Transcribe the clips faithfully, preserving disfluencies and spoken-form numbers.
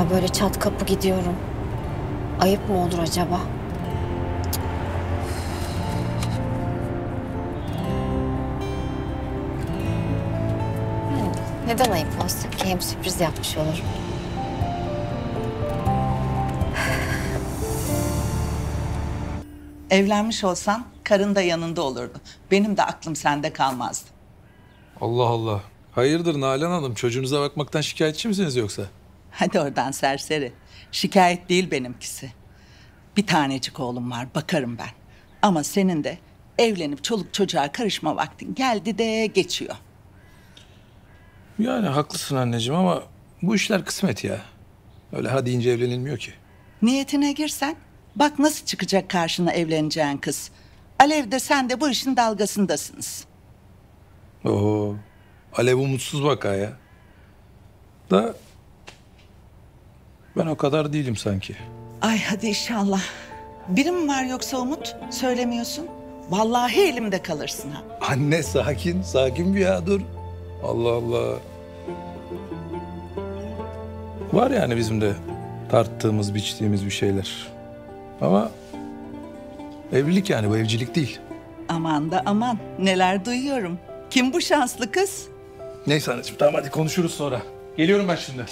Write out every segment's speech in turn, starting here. ya böyle çat kapı gidiyorum. Ayıp mı olur acaba? Neden ayıp olsun ki? Hem sürpriz yapmış olurum. Evlenmiş olsan karın da yanında olurdu. Benim de aklım sende kalmazdı. Allah Allah. Hayırdır Nalan Hanım? Çocuğunuza bakmaktan şikayetçi misiniz yoksa? Hadi oradan serseri. Şikayet değil benimkisi. Bir tanecik oğlum var, bakarım ben. Ama senin de evlenip çoluk çocuğa karışma vaktin geldi de geçiyor. Yani haklısın anneciğim ama bu işler kısmet ya. Öyle ha deyince evlenilmiyor ki. Niyetine girsen bak nasıl çıkacak karşına evleneceğin kız. Alev de sen de bu işin dalgasındasınız. Oho. Alev umutsuz vaka ya. Da ben o kadar değilim sanki. Ay hadi inşallah. Birim var yoksa Umut? Söylemiyorsun. Vallahi elimde kalırsın ha. Anne sakin, sakin bir ya dur. Allah Allah. Var yani bizim de tarttığımız, biçtiğimiz bir şeyler. Ama evlilik yani bu evcilik değil. Aman da aman neler duyuyorum. Kim bu şanslı kız? Neyse anneciğim tamam hadi konuşuruz sonra. Geliyorum ben şimdi.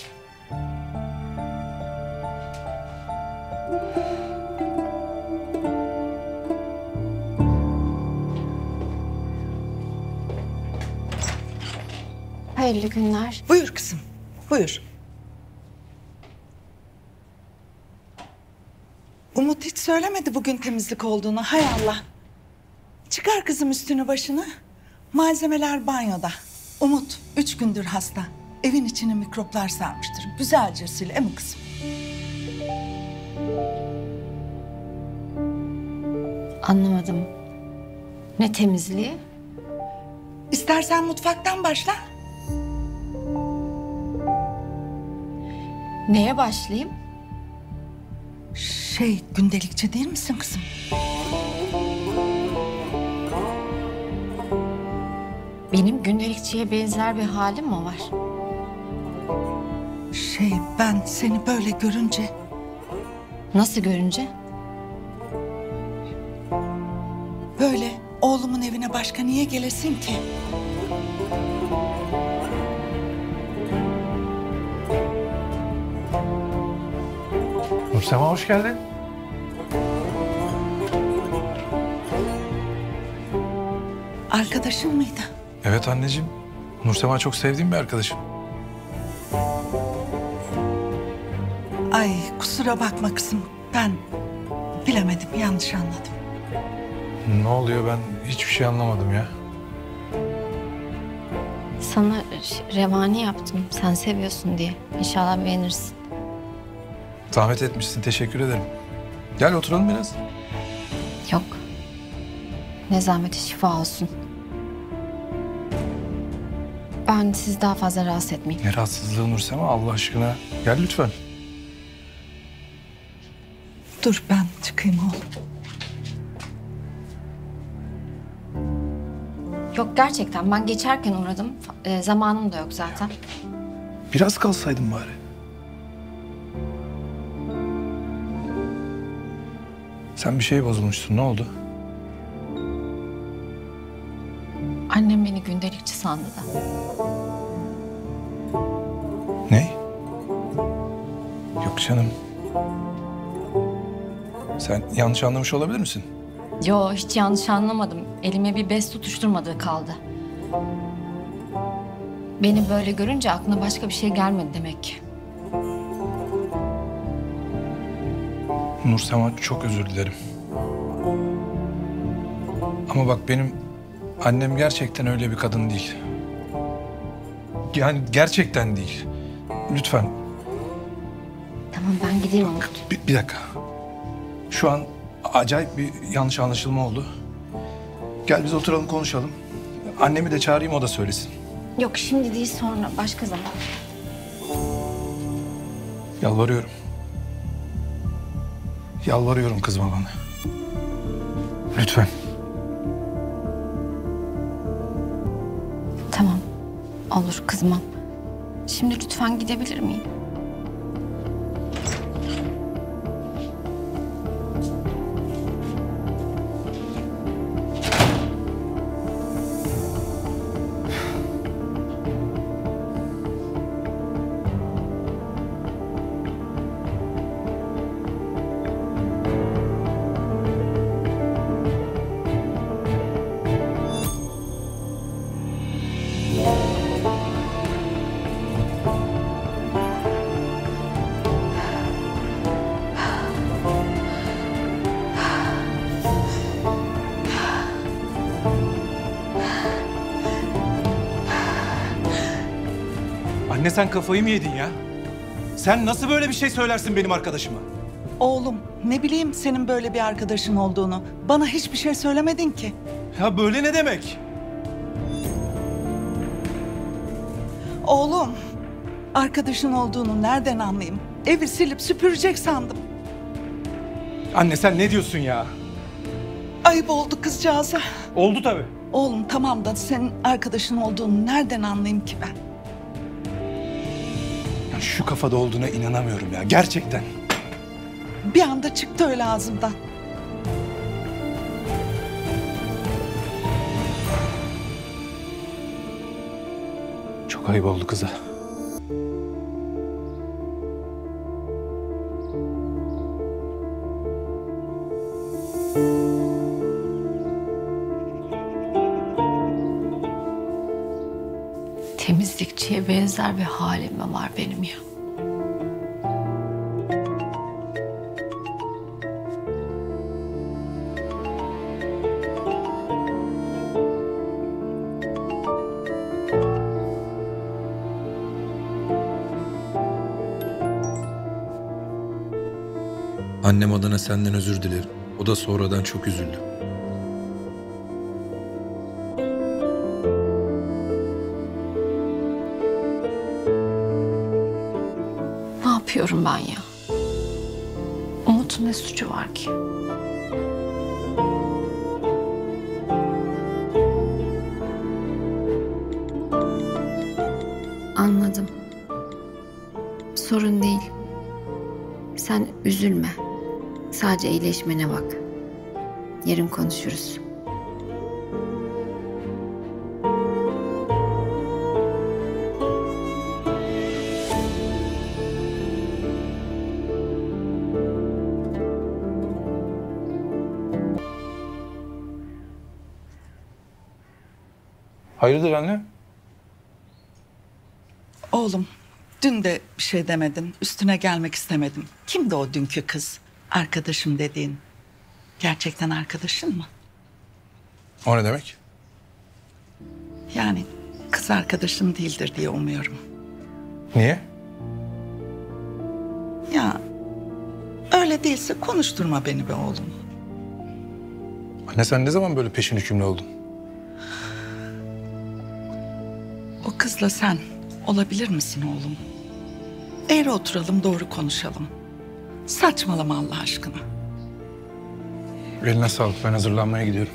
Hayırlı günler. Buyur kızım, buyur. Umut hiç söylemedi bugün temizlik olduğunu, hay Allah. Çıkar kızım üstünü başını. Malzemeler banyoda. Umut üç gündür hasta. Evin içine mikroplar sarmıştır. Güzelce sil, değil mi kızım? Anlamadım. Ne temizliği? İstersen mutfaktan başla. Neye başlayayım? Şey, gündelikçi değil misin kızım? Benim gündelikçiye benzer bir halim mi var? Şey, ben seni böyle görünce... Nasıl görünce? Böyle oğlumun evine başka niye gelesin ki? Nursema hoş geldin. Arkadaşın mıydı? Evet anneciğim. Nursema çok sevdiğim bir arkadaşım. Ay kusura bakma kızım. Ben bilemedim, yanlış anladım. Ne oluyor, ben hiçbir şey anlamadım ya. Sana revani yaptım. Sen seviyorsun diye. İnşallah beğenirsin. Zahmet etmişsin, teşekkür ederim. Gel oturalım biraz. Yok. Ne zahmeti, şifa olsun. Ben sizi daha fazla rahatsız etmeyeyim. Ne rahatsızlığı Nursema, Allah aşkına. Gel lütfen. Dur ben çıkayım oğlum. Yok gerçekten, ben geçerken uğradım. E, zamanım da yok zaten. Biraz kalsaydın bari. Sen bir şeye bozulmuşsun. Ne oldu? Annem beni gündelikçi sandı da. Ne? Yok canım. Sen yanlış anlamış olabilir misin? Yo, hiç yanlış anlamadım. Elime bir bez tutuşturmadığı kaldı. Beni böyle görünce aklına başka bir şey gelmedi demek ki. Nursema çok özür dilerim. Ama bak benim annem gerçekten öyle bir kadın değil. Yani gerçekten değil. Lütfen. Tamam ben gideyim Umut. Bir, bir dakika. Şu an acayip bir yanlış anlaşılma oldu. Gel biz oturalım konuşalım. Annemi de çağırayım, o da söylesin. Yok şimdi değil, sonra başka zaman. Yalvarıyorum. Yalvarıyorum kızma bana. Lütfen. Tamam. Olur kızmam. Şimdi lütfen gidebilir miyim? Anne sen kafayı mı yedin ya? Sen nasıl böyle bir şey söylersin benim arkadaşıma? Oğlum ne bileyim senin böyle bir arkadaşın olduğunu. Bana hiçbir şey söylemedin ki. Ya böyle ne demek? Oğlum arkadaşın olduğunu nereden anlayayım? Evi silip süpürecek sandım. Anne sen ne diyorsun ya? Ayıp oldu kızcağıza. Oldu tabii. Oğlum tamam da senin arkadaşın olduğunu nereden anlayayım ki ben? Ya şu kafada olduğuna inanamıyorum ya gerçekten. Bir anda çıktı öyle ağzımdan. Çok ayıp oldu kıza. Temizlikçiye benzer bir halim mi var benim ya? Annem adına senden özür dilerim. O da sonradan çok üzüldü. Ne yapıyorum ben ya? Umut'un ne suçu var ki? Anladım. Sorun değil. Sen üzülme. Sadece iyileşmene bak. Yarın konuşuruz. Hayırdır anne? Oğlum, dün de bir şey demedin. Üstüne gelmek istemedim. Kimdi o dünkü kız? Arkadaşım dediğin gerçekten arkadaşın mı? O ne demek? Yani kız arkadaşın değildir diye umuyorum. Niye? Ya öyle değilse konuşturma beni be oğlum. Anne sen ne zaman böyle peşin hükümlü oldun? O kızla sen olabilir misin oğlum? Eğri oturalım doğru konuşalım. Saçmalama Allah aşkına. Eline sağlık. Ben hazırlanmaya gidiyorum.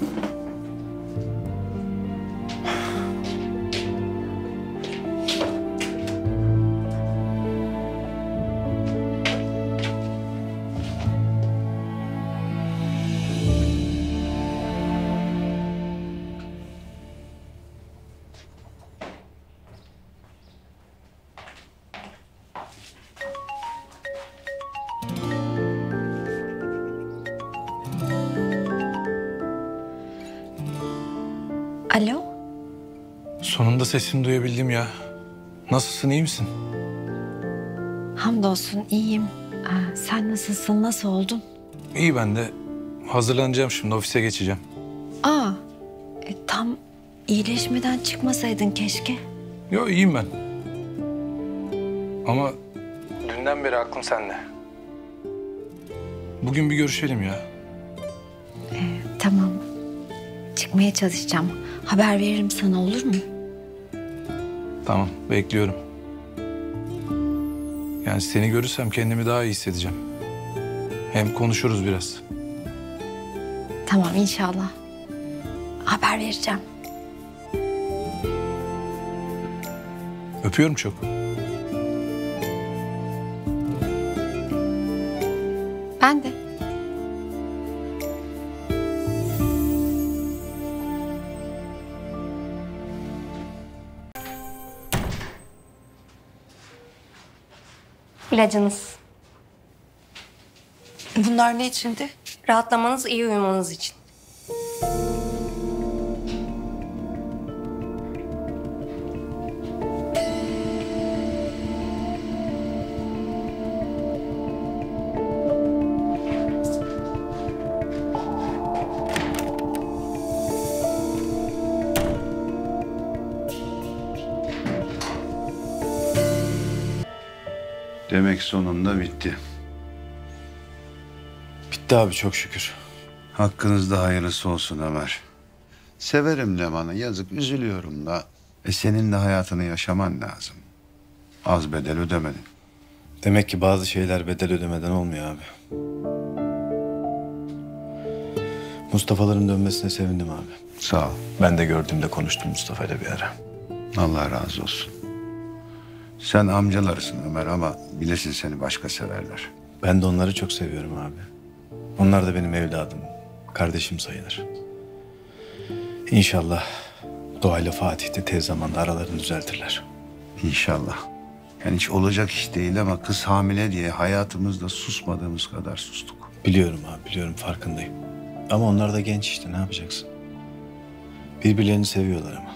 Alo? Sonunda sesini duyabildim ya. Nasılsın, iyi misin? Hamdolsun, iyiyim. Aa, sen nasılsın, nasıl oldun? İyi ben de. Hazırlanacağım şimdi, ofise geçeceğim. Aa, e, tam iyileşmeden çıkmasaydın keşke. Yo, iyiyim ben. Ama dünden beri aklım sende. Bugün bir görüşelim ya. E, tamam. Çıkmaya çalışacağım. Haber veririm sana, olur mu? Tamam, bekliyorum. Yani seni görürsem kendimi daha iyi hissedeceğim. Hem konuşuruz biraz. Tamam, inşallah. Haber vereceğim. Öpüyorum çok. Ben de. İlacınız. Bunlar ne içindi? Rahatlamanız, iyi uyumanız için. Demek sonunda bitti. Bitti abi, çok şükür. Hakkınızda hayırlısı olsun Ömer. Severim Leman'ı, yazık, üzülüyorum da. E senin de hayatını yaşaman lazım. Az bedel ödemedin. Demek ki bazı şeyler bedel ödemeden olmuyor abi. Mustafa'ların dönmesine sevindim abi. Sağ ol. Ben de gördüğümde konuştum Mustafa'yla bir ara. Allah razı olsun. Sen amcalarısın Ömer ama bilesin seni başka severler. Ben de onları çok seviyorum abi. Onlar da benim evladım, kardeşim sayılır. İnşallah Doğa ile Fatih de tez zamanda aralarını düzeltirler. İnşallah. Yani hiç olacak iş değil ama kız hamile diye hayatımızda susmadığımız kadar sustuk. Biliyorum abi, biliyorum, farkındayım. Ama onlar da genç işte, ne yapacaksın? Birbirlerini seviyorlar ama.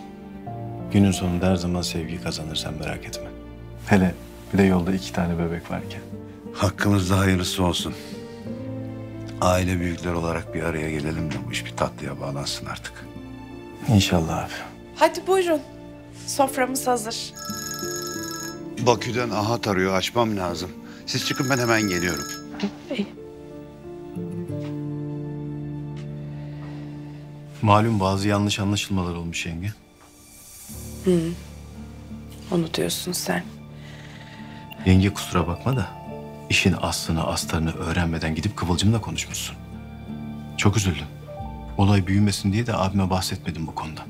Günün sonunda her zaman sevgi kazanır, sen merak etme. Hele bir de yolda iki tane bebek varken. Hakkımızda hayırlısı olsun. Aile büyükler olarak bir araya gelelim de bu iş bir tatlıya bağlansın artık. İnşallah abi. Hadi buyurun. Soframız hazır. Bakü'den Ahat arıyor, açmam lazım. Siz çıkın, ben hemen geliyorum. İyi. Malum bazı yanlış anlaşılmalar olmuş yenge. Hı. Onu diyorsun sen. Yenge kusura bakma da işin aslını astarını öğrenmeden gidip Kıvılcım'la konuşmuşsun. Çok üzüldüm. Olay büyümesin diye de abime bahsetmedim bu konuda.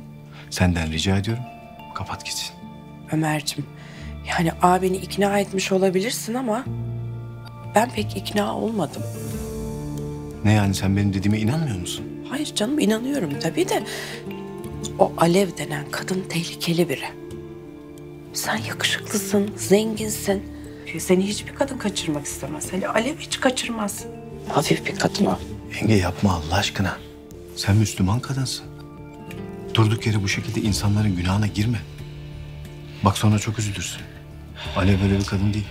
Senden rica ediyorum, kapat gitsin. Ömerciğim, yani abini ikna etmiş olabilirsin ama ben pek ikna olmadım. Ne yani, sen benim dediğime inanmıyor musun? Hayır canım, inanıyorum tabii de o Alev denen kadın tehlikeli biri. Sen yakışıklısın, zenginsin. Seni hiçbir kadın kaçırmak istemez. Hele Alev hiç kaçırmaz. Hafif bir kadın o. Yenge yapma Allah aşkına. Sen Müslüman kadınsın. Durduk yere bu şekilde insanların günahına girme. Bak sonra çok üzülürsün. Alev böyle bir kadın değil.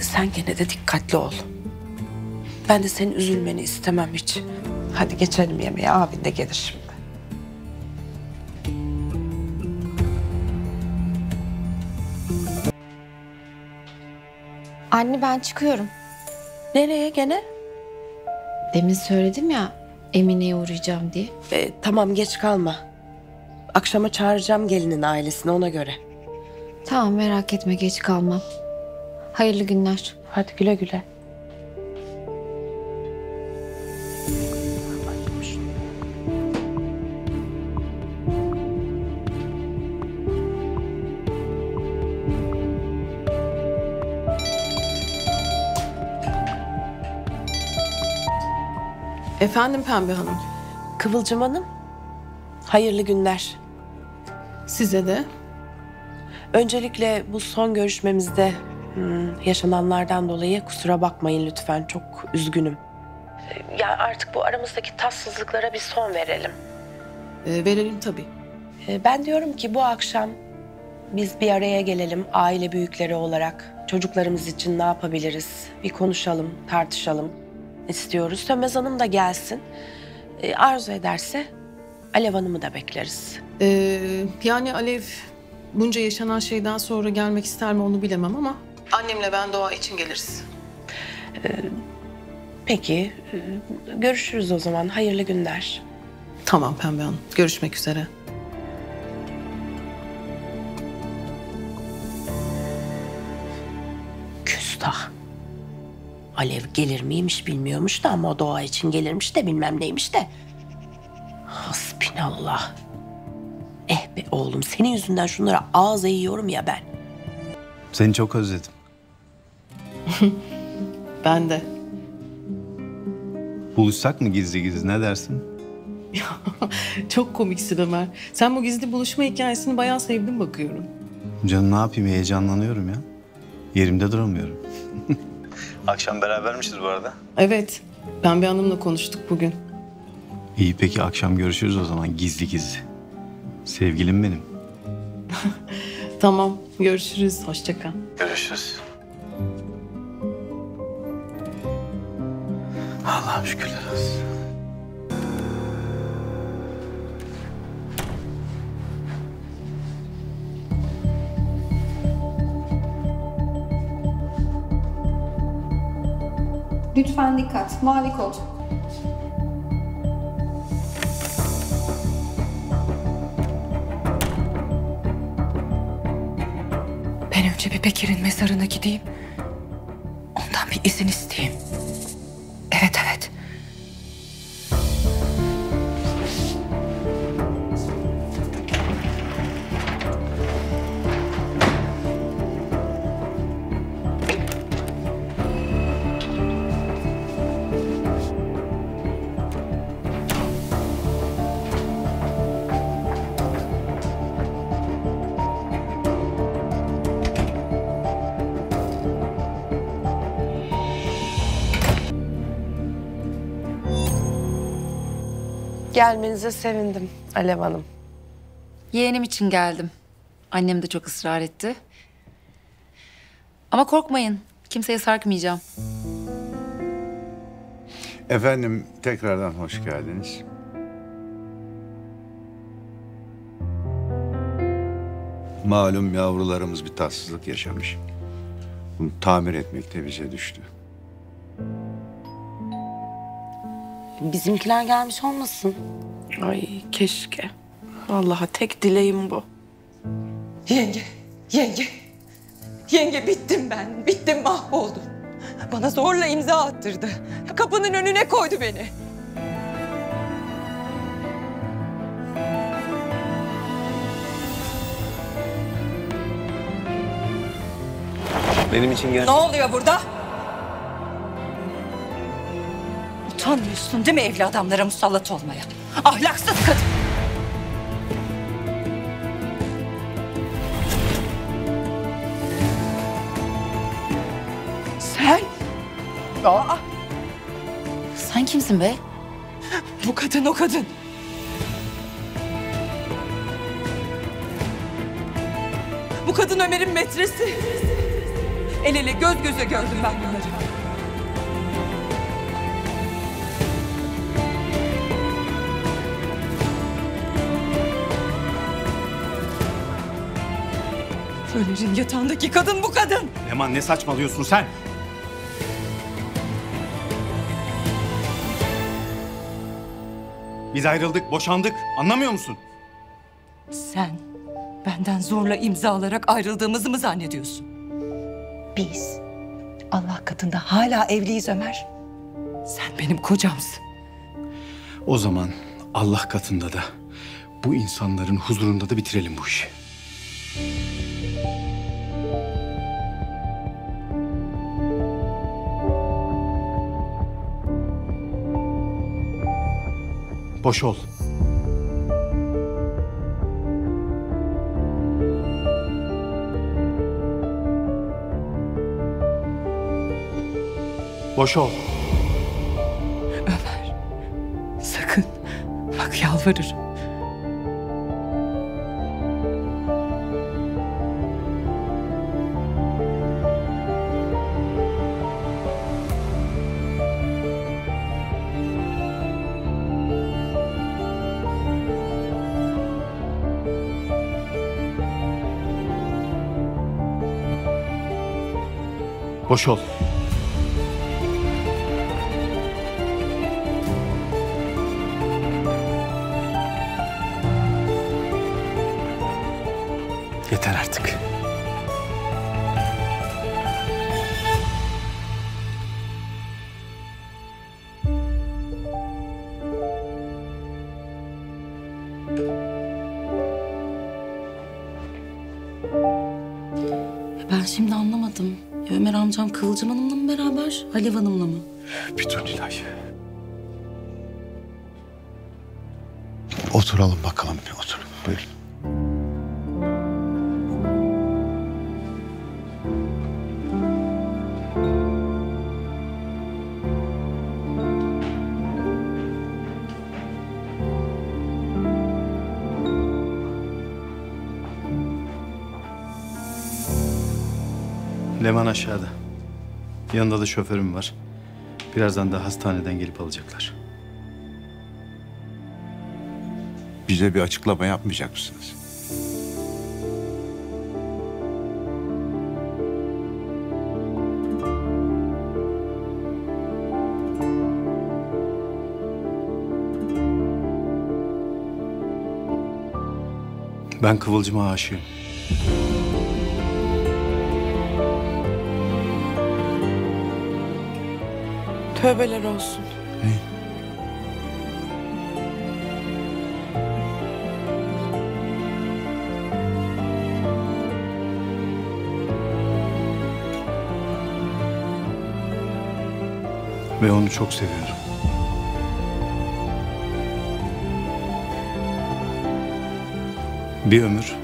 Sen gene de dikkatli ol. Ben de senin üzülmeni istemem hiç. Hadi geçelim yemeğe, abin de gelir şimdi. Anne ben çıkıyorum. Nereye gene? Demin söyledim ya Emine'ye uğrayacağım diye. E, tamam, geç kalma. Akşama çağıracağım gelinin ailesini, ona göre. Tamam, merak etme, geç kalmam. Hayırlı günler. Hadi güle güle. Efendim Pembe Hanım. Kıvılcım Hanım, hayırlı günler. Size de. Öncelikle bu son görüşmemizde hmm, yaşananlardan dolayı kusura bakmayın lütfen. Çok üzgünüm. Ya artık bu aramızdaki tatsızlıklara bir son verelim. E, verelim tabii. E, ben diyorum ki bu akşam biz bir araya gelelim aile büyükleri olarak. Çocuklarımız için ne yapabiliriz? Bir konuşalım, tartışalım istiyoruz. Sönmez Hanım da gelsin. E, arzu ederse Alev Hanım'ı da bekleriz. Ee, yani Alev bunca yaşanan şeyden sonra gelmek ister mi onu bilemem ama annemle ben Doğa için geliriz. Ee, peki. E, görüşürüz o zaman. Hayırlı günler. Tamam Pembe Hanım. Görüşmek üzere. Küstah. Alev gelir miymiş bilmiyormuş da ama o Doğa için gelirmiş de bilmem neymiş de. Hasbinallah. Eh be oğlum, senin yüzünden şunlara ağız eğiyorum ya ben. Seni çok özledim. Ben de. Buluşsak mı gizli gizli, ne dersin? Çok komiksin Ömer. Sen bu gizli buluşma hikayesini bayağı sevdin bakıyorum. Canım ne yapayım, heyecanlanıyorum ya. Yerimde duramıyorum. Akşam berabermişiz bu arada. Evet. Pembe Hanım'la konuştuk bugün. İyi peki, akşam görüşürüz o zaman gizli gizli. Sevgilim benim. Tamam, görüşürüz. Hoşça kal. Görüşürüz. Allah'ım şükürler olsun. Lütfen dikkat. Mavi kod. Ben önce bir Bekir'in mezarına gideyim. Ondan bir izin isteyeyim. Evet evet. Gelmenize sevindim Alev Hanım. Yeğenim için geldim. Annem de çok ısrar etti. Ama korkmayın, kimseye sarkmayacağım. Efendim, tekrardan hoş geldiniz. Malum yavrularımız bir tatsızlık yaşamış. Bunu tamir etmek de bize düştü. Bizimkiler gelmiş olmasın? Ay keşke. Vallahi tek dileğim bu. Yenge, yenge. Yenge bittim ben. Bittim, mahvoldum. Bana zorla imza attırdı. Kapının önüne koydu beni. Benim için gel. Ne oluyor burada? Utanmıyorsun değil mi evli adamlara musallat olmaya? Ahlaksız kadın! Sen? Aa! Sen kimsin be? Bu kadın o kadın. Bu kadın Ömer'in metresi. El ele göz göze gördüm ben bunları. Ömer'in yatağındaki kadın bu kadın. Leman, ne saçmalıyorsun sen? Biz ayrıldık, boşandık. Anlamıyor musun? Sen benden zorla imzalarak ayrıldığımızı mı zannediyorsun? Biz Allah katında hala evliyiz Ömer. Sen benim kocamsın. O zaman Allah katında da bu insanların huzurunda da bitirelim bu işi. Boş ol. Boş ol. Ömer, sakın. Bak yalvarırım. Boş ol. Yeter artık. Ben şimdi anlamadım. Ömer amcam Kıvılcım Hanım'la mı beraber, Alev Hanım'la mı? Bir dur Nilay. Oturalım bakalım, bir oturun. Buyurun. Leman aşağıda. Yanında da şoförüm var. Birazdan da hastaneden gelip alacaklar. Bize bir açıklama yapmayacak mısınız? Ben Kıvılcım'a aşığım. Tövbeler olsun. Ne? Ve onu çok seviyorum. Bir ömür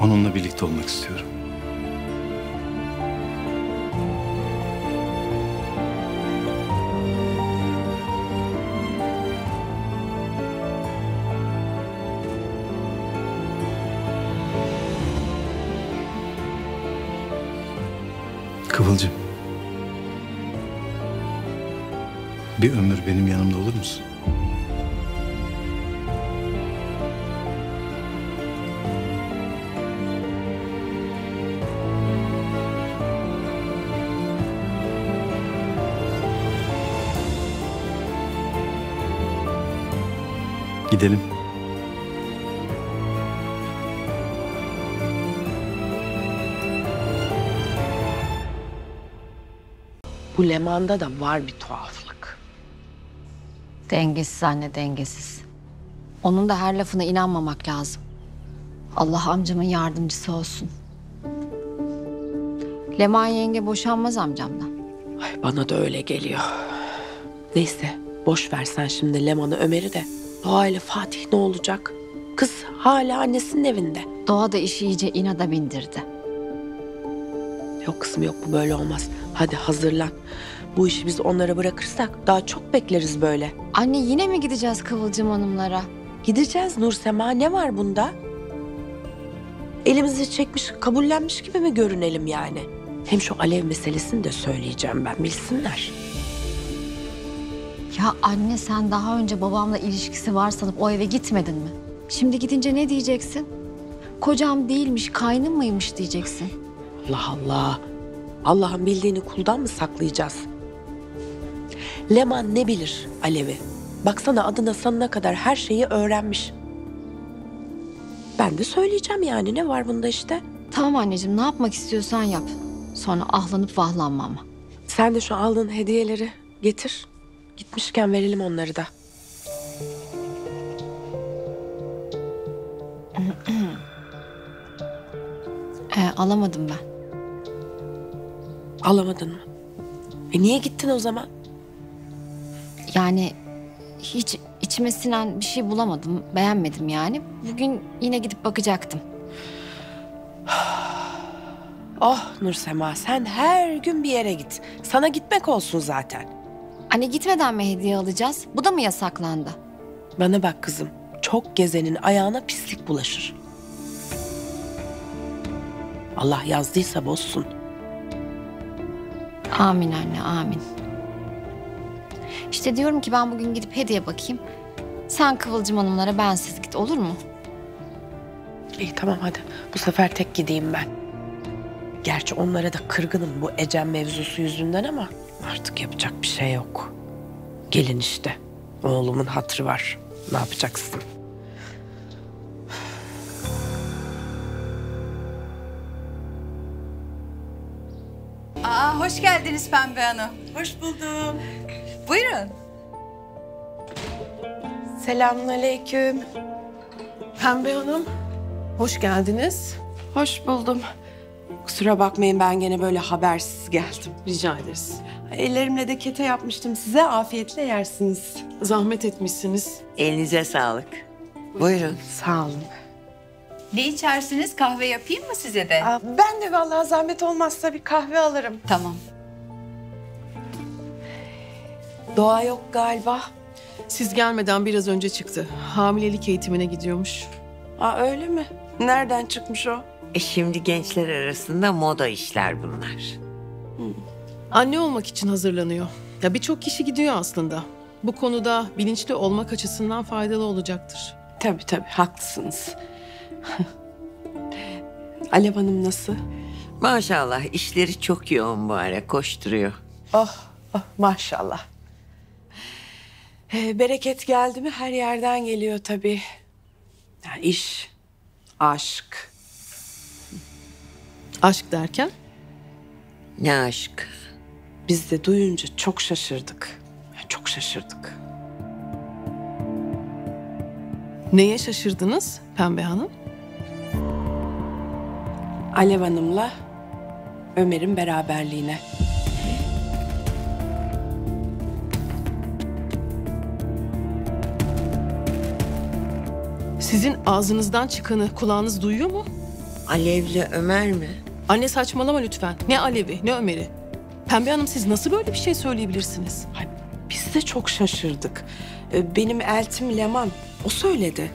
onunla birlikte olmak istiyorum. Kıvılcım, bir ömür benim yanımda olur musun? Gidelim. Bu Leman'da da var bir tuhaflık. Dengesiz anne, dengesiz. Onun da her lafına inanmamak lazım. Allah amcamın yardımcısı olsun. Leman yenge boşanmaz amcamdan. Ay, bana da öyle geliyor. Neyse, boş versen şimdi Leman'ı, Ömer'i de. Doğa ile Fatih ne olacak? Kız hala annesinin evinde. Doğa da işi iyice inada bindirdi. Yok kızım yok, bu böyle olmaz. Hadi hazırlan. Bu işi biz onlara bırakırsak daha çok bekleriz böyle. Anne yine mi gideceğiz Kıvılcım Hanımlara? Gideceğiz Nursema, ne var bunda? Elimizi çekmiş, kabullenmiş gibi mi görünelim yani? Hem şu Alev meselesini de söyleyeceğim ben, bilsinler. Ya anne, sen daha önce babamla ilişkisi var sanıp o eve gitmedin mi? Şimdi gidince ne diyeceksin? Kocam değilmiş, kaynım mıymış diyeceksin. Allah Allah. Allah'ın bildiğini kuldan mı saklayacağız? Leman ne bilir Alev'i? Baksana adına sanına kadar her şeyi öğrenmiş. Ben de söyleyeceğim yani, ne var bunda işte? Tamam anneciğim, ne yapmak istiyorsan yap. Sonra ahlanıp vahlanma ama. Sen de şu aldığın hediyeleri getir. Gitmişken verelim onları da. ee, alamadım ben. Alamadın mı? E niye gittin o zaman? Yani hiç içime sinen bir şey bulamadım. Beğenmedim yani. Bugün yine gidip bakacaktım. Oh Nursema, sen her gün bir yere git. Sana gitmek olsun zaten. Anne gitmeden mi hediye alacağız? Bu da mı yasaklandı? Bana bak kızım, çok gezenin ayağına pislik bulaşır. Allah yazdıysa bozsun. Amin anne, amin. İşte diyorum ki ben bugün gidip hediye bakayım. Sen Kıvılcım Hanımlara, ben siz git, olur mu? İyi tamam, hadi bu sefer tek gideyim ben. Gerçi onlara da kırgınım bu Ecem mevzusu yüzünden ama... Artık yapacak bir şey yok. Gelin işte. Oğlumun hatırı var. Ne yapacaksın? Aa, hoş geldiniz Pembe Hanım. Hoş buldum. Buyurun. Selamünaleyküm. Pembe Hanım, hoş geldiniz. Hoş buldum. Kusura bakmayın, ben gene böyle habersiz geldim. Rica ederiz. Ellerimle de kete yapmıştım size. Afiyetle yersiniz. Zahmet etmişsiniz. Elinize sağlık. Buyurun. Buyurun. Sağ olun. Ne içersiniz? Kahve yapayım mı size de? Aa, ben de vallahi zahmet olmazsa bir kahve alırım. Tamam. Doğa yok galiba. Siz gelmeden biraz önce çıktı. Hamilelik eğitimine gidiyormuş. Aa, öyle mi? Nereden çıkmış o? E şimdi gençler arasında moda işler bunlar. Hmm. Anne olmak için hazırlanıyor. Ya birçok kişi gidiyor aslında. Bu konuda bilinçli olmak açısından faydalı olacaktır. Tabii tabii, haklısınız. Alev Hanım nasıl? Maşallah, işleri çok yoğun bu ara, koşturuyor. Oh, oh maşallah. Ee, bereket geldi mi her yerden geliyor tabii. Ya iş, aşk. Aşk derken? Ne aşk? Biz de duyunca çok şaşırdık. Çok şaşırdık. Neye şaşırdınız Pembe Hanım? Alev Hanım'la Ömer'in beraberliğine. Sizin ağzınızdan çıkanı kulağınız duyuyor mu? Alev'le Ömer mi? Anne saçmalama lütfen. Ne Alev'i ne Ömer'i. Pembe Hanım siz nasıl böyle bir şey söyleyebilirsiniz? Hayır, biz de çok şaşırdık. Benim eltim Leman. O söyledi.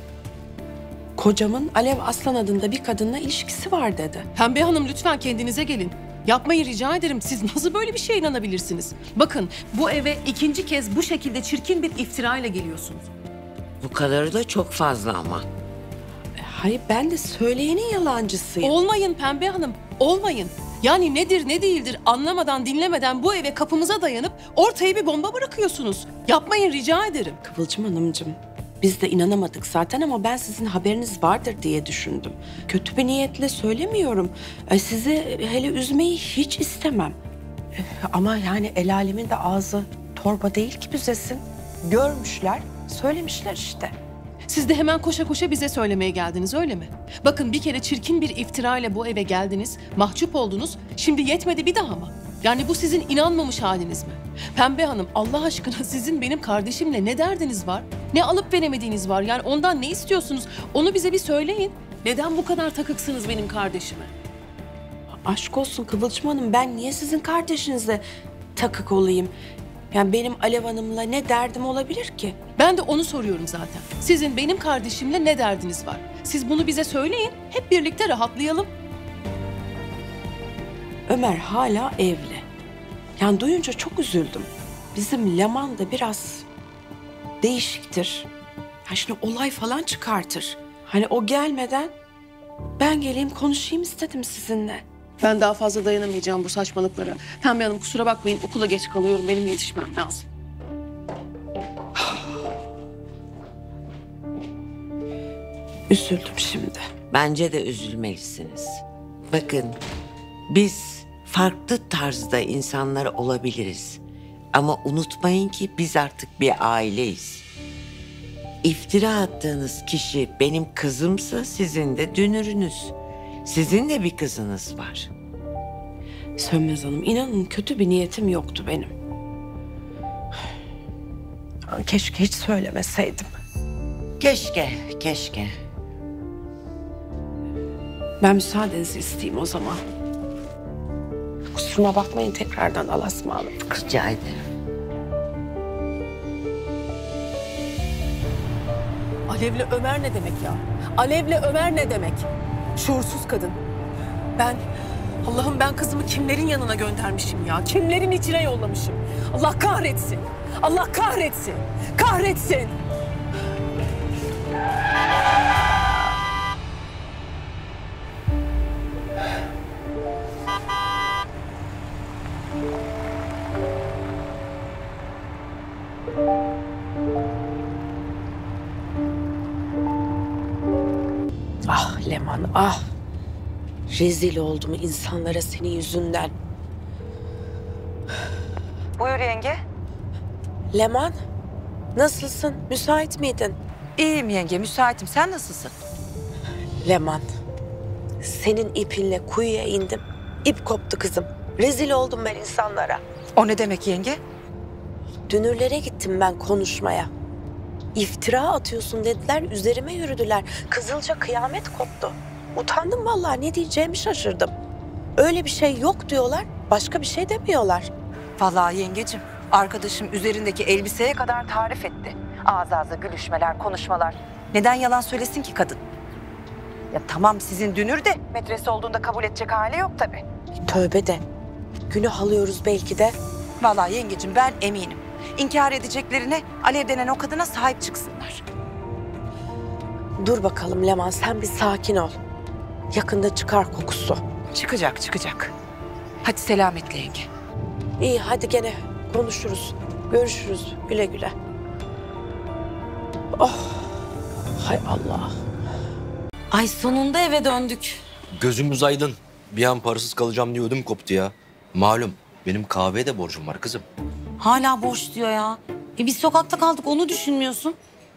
Kocamın Alev Aslan adında bir kadınla ilişkisi var dedi. Pembe Hanım lütfen kendinize gelin. Yapmayı rica ederim. Siz nasıl böyle bir şeye inanabilirsiniz? Bakın bu eve ikinci kez bu şekilde çirkin bir iftirayla geliyorsunuz. Bu kadarı da çok fazla ama. Hayır ben de söyleyenin yalancısıyım. Olmayın Pembe Hanım, olmayın. Yani nedir ne değildir anlamadan dinlemeden bu eve kapımıza dayanıp ortaya bir bomba bırakıyorsunuz. Yapmayın rica ederim. Kıvılcım Hanımcığım biz de inanamadık zaten ama ben sizin haberiniz vardır diye düşündüm. Kötü bir niyetle söylemiyorum. Sizi hele üzmeyi hiç istemem. Ama yani el alemin de ağzı torba değil ki büzesin. Görmüşler, söylemişler işte. Siz de hemen koşa koşa bize söylemeye geldiniz öyle mi? Bakın bir kere çirkin bir iftirayla bu eve geldiniz, mahcup oldunuz. Şimdi yetmedi bir daha mı? Yani bu sizin inanmamış haliniz mi? Pembe Hanım Allah aşkına sizin benim kardeşimle ne derdiniz var? Ne alıp veremediğiniz var? Yani ondan ne istiyorsunuz? Onu bize bir söyleyin. Neden bu kadar takıksınız benim kardeşime? Aşk olsun Kıvılcım Hanım ben niye sizin kardeşinize takık olayım? Yani benim Alev Hanım'la ne derdim olabilir ki? Ben de onu soruyorum zaten. Sizin benim kardeşimle ne derdiniz var? Siz bunu bize söyleyin, hep birlikte rahatlayalım. Ömer hala evli. Yani duyunca çok üzüldüm. Bizim Leman da biraz değişiktir. Ha şimdi olay falan çıkartır. Hani o gelmeden ben geleyim konuşayım istedim sizinle. Ben daha fazla dayanamayacağım bu saçmalıklara. Pembe Hanım kusura bakmayın okula geç kalıyorum. Benim yetişmem lazım. Üzüldüm şimdi. Bence de üzülmelisiniz. Bakın biz farklı tarzda insanlar olabiliriz. Ama unutmayın ki biz artık bir aileyiz. İftira attığınız kişi benim kızımsa sizin de dünürünüz. Sizin de bir kızınız var. Sönmez Hanım, inanın kötü bir niyetim yoktu benim. Keşke hiç söylemeseydim. Keşke, keşke. Ben müsaadenizi isteyeyim o zaman. Kusuruma bakmayın tekrardan Allah'a ısmarladık. Rica ederim. Alev'le Ömer ne demek ya? Alev'le Ömer ne demek? Şuursuz kadın. Ben, Allah'ım ben kızımı kimlerin yanına göndermişim ya? Kimlerin içine yollamışım? Allah kahretsin. Allah kahretsin. Kahretsin. Leman, ah! Rezil oldum insanlara senin yüzünden. Buyur yenge. Leman, nasılsın? Müsait miydin? İyiyim yenge, müsaitim. Sen nasılsın? Leman, senin ipinle kuyuya indim. İp koptu kızım. Rezil oldum ben insanlara. O ne demek yenge? Dünürlere gittim ben konuşmaya. İftira atıyorsun dediler, üzerime yürüdüler. Kızılca kıyamet koptu. Utandım vallahi, ne diyeceğimi şaşırdım. Öyle bir şey yok diyorlar, başka bir şey demiyorlar. Vallahi yengecim, arkadaşım üzerindeki elbiseye kadar tarif etti. Ağız ağza gülüşmeler, konuşmalar. Neden yalan söylesin ki kadın? Ya tamam sizin dünür de metresi olduğunda kabul edecek hali yok tabii. Tövbe de, günah alıyoruz belki de. Vallahi yengecim ben eminim. İnkar edeceklerine Alev denen o kadına sahip çıksınlar. Dur bakalım Leman sen bir sakin ol. Yakında çıkar kokusu. Çıkacak çıkacak. Hadi selametle yenge. İyi hadi gene konuşuruz. Görüşürüz güle güle. Oh hay Allah. Ay sonunda eve döndük. Gözümüz aydın. Bir an parasız kalacağım diye ödüm koptu ya. Malum benim kahveye de borcum var kızım. Hala borç diyor ya. E biz sokakta kaldık, onu düşünmüyorsun.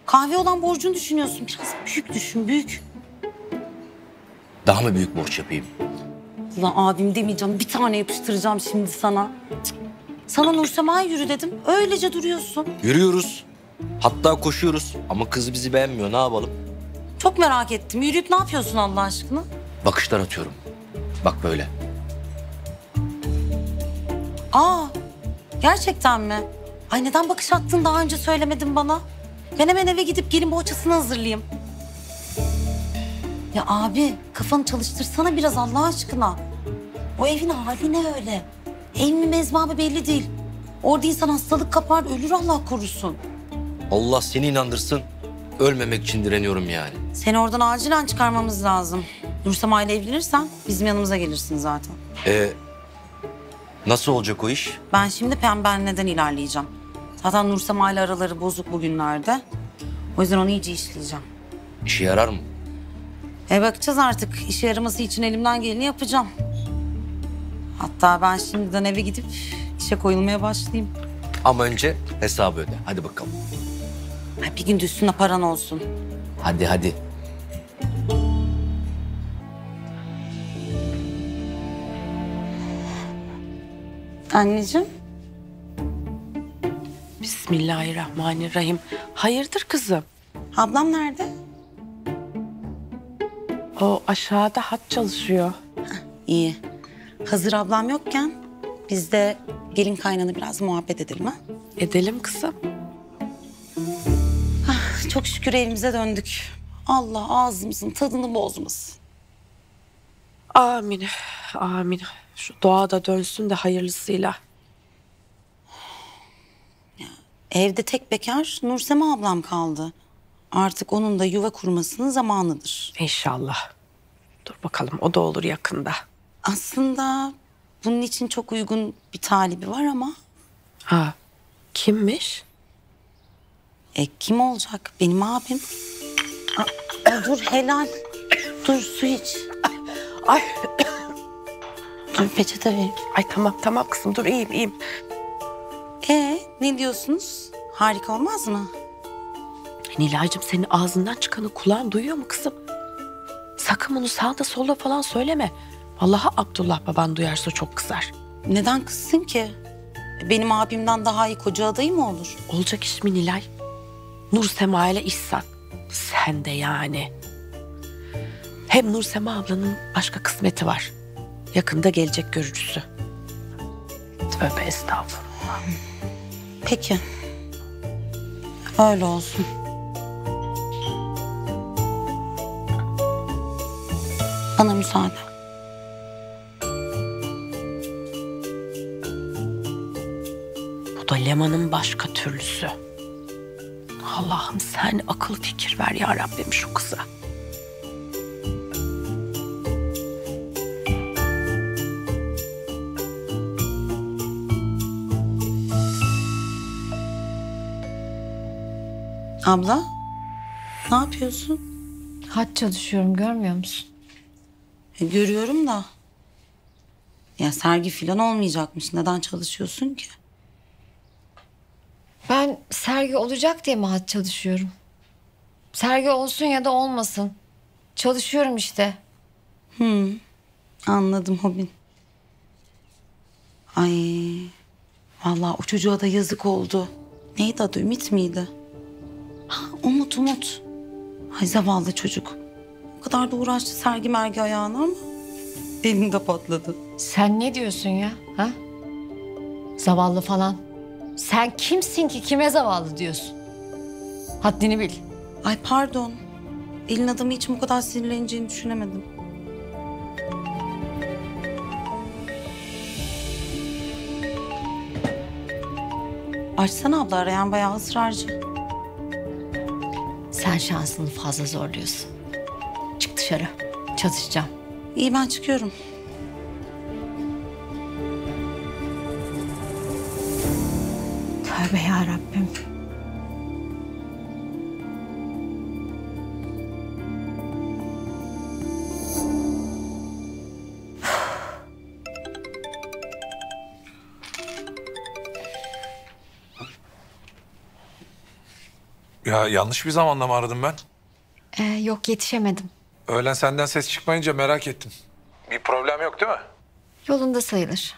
Kahve olan borcunu düşünüyorsun. Biraz büyük düşün, büyük. Daha mı büyük borç yapayım? Ulan abim demeyeceğim, bir tane yapıştıracağım şimdi sana. Cık. Sana Nursema'ya yürü dedim, öylece duruyorsun. Yürüyoruz, hatta koşuyoruz ama kız bizi beğenmiyor, ne yapalım? Çok merak ettim, yürüyüp ne yapıyorsun Allah aşkına? Bakışlar atıyorum, bak böyle. Aa, gerçekten mi? Ay neden bakış attın daha önce söylemedin bana? Ben hemen eve gidip gelin bohçasını hazırlayayım. Ya abi kafanı çalıştırsana biraz Allah aşkına. O evin hali ne öyle? Ev mi mezbabı belli değil. Orada insan hastalık kapar, ölür Allah korusun. Allah seni inandırsın. Ölmemek için direniyorum yani. Seni oradan acilen çıkarmamız lazım. Nursema ile evlenirsen bizim yanımıza gelirsin zaten. Ee, nasıl olacak o iş? Ben şimdi Pembe'den ilerleyeceğim. Zaten Nursema ile araları bozuk bugünlerde. O yüzden onu iyice işleyeceğim. İşe yarar mı? E bakacağız artık. İşe yaraması için elimden geleni yapacağım. Hatta ben şimdiden eve gidip işe koyulmaya başlayayım. Ama önce hesabı öde. Hadi bakalım. Ay bir gün de üstüne paran olsun. Hadi hadi. Anneciğim. Bismillahirrahmanirrahim. Hayırdır kızım? Ablam nerede? O aşağıda hat çalışıyor. Heh, iyi. Hazır ablam yokken biz de gelin kaynana biraz muhabbet edelim ha? Edelim kızım. Ah, çok şükür evimize döndük. Allah ağzımızın tadını bozmasın. Amin. Amin. Şu Doğa da dönsün de hayırlısıyla. Ya, evde tek bekar Nursema ablam kaldı. Artık onun da yuva kurmasının zamanıdır. İnşallah. Dur bakalım o da olur yakında. Aslında bunun için çok uygun bir talibi var ama. Ha, kimmiş? E kim olacak? Benim abim. A, a, dur helal. Dur su iç. Ay. Dur peçete vereyim. Ay tamam tamam kızım dur iyiyim iyiyim. E ne diyorsunuz? Harika olmaz mı? Nilay'cığım senin ağzından çıkanı kulağın duyuyor mu kızım? Sakın bunu sağda solda falan söyleme. Vallahi Abdullah baban duyarsa çok kızar. Neden kızsın ki? Benim abimden daha iyi koca adayı mı olur? Olacak iş mi Nilay? Nursema ile İhsan. Sen de yani. Hem Nursema ablanın başka kısmeti var. Yakında gelecek görücüsü. Tövbe estağfurullah. Peki. Öyle olsun. Bana müsaade. Da Leman'ın başka türlüsü. Allah'ım sen akıl fikir ver ya Rabbim şu kıza. Abla, ne yapıyorsun? Hat çalışıyorum, görmüyor musun? E, görüyorum da. Ya sergi falan olmayacakmış. Neden çalışıyorsun ki? Ben sergi olacak diye mi hat çalışıyorum? Sergi olsun ya da olmasın. Çalışıyorum işte. Hı, anladım hobin. Ay, vallahi o çocuğa da yazık oldu. Neydi adı, Ümit miydi? Ha, Umut, Umut. Ay zavallı çocuk. O kadar da uğraştı sergi mergi ayağına ama elinde patladı. Sen ne diyorsun ya? Ha? Zavallı falan. Sen kimsin ki kime zavallı diyorsun? Haddini bil. Ay pardon. Elin adamı için bu kadar sinirleneceğini düşünemedim. Açsana abla, arayan bayağı ısrarcı. Sen şansını fazla zorluyorsun. Çık dışarı. Çatışacağım. İyi ben çıkıyorum. Tövbe ya Rabbim. Ya yanlış bir zamanda mı aradım ben? Ee, yok, yetişemedim. Öğlen senden ses çıkmayınca merak ettim. Bir problem yok değil mi? Yolunda sayılır.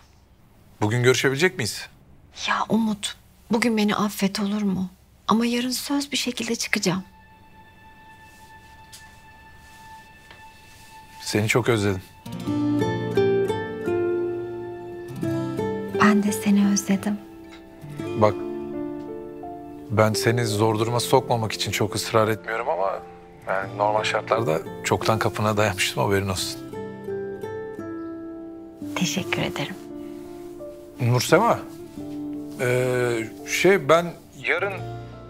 Bugün görüşebilecek miyiz? Ya Umut, bugün beni affet olur mu? Ama yarın söz bir şekilde çıkacağım. Seni çok özledim. Ben de seni özledim. Bak, ben seni zor duruma sokmamak için çok ısrar etmiyorum ama... Yani normal şartlarda çoktan kapına dayanmıştım, haberin olsun. Teşekkür ederim. Nursema, ee, şey ben yarın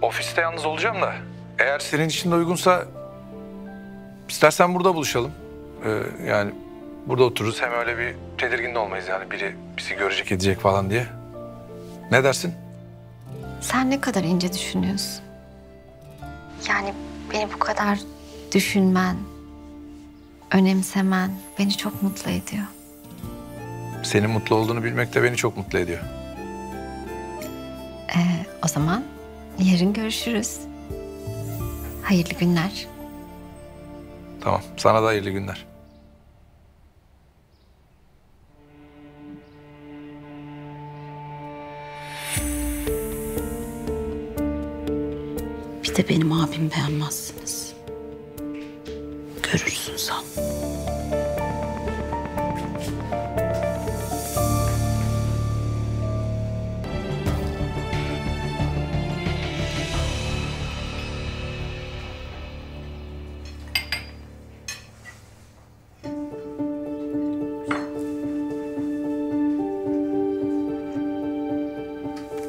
ofiste yalnız olacağım da... Eğer senin için de uygunsa istersen burada buluşalım. Ee, yani burada otururuz, hem öyle bir tedirgin de olmayız yani biri bizi görecek edecek falan diye. Ne dersin? Sen ne kadar ince düşünüyorsun. Yani beni bu kadar düşünmen, önemsemen beni çok mutlu ediyor. Senin mutlu olduğunu bilmek de beni çok mutlu ediyor. Ee, o zaman yarın görüşürüz. Hayırlı günler. Tamam, sana da hayırlı günler. Bir de benim abim beğenmezsiniz. Görürsün sen.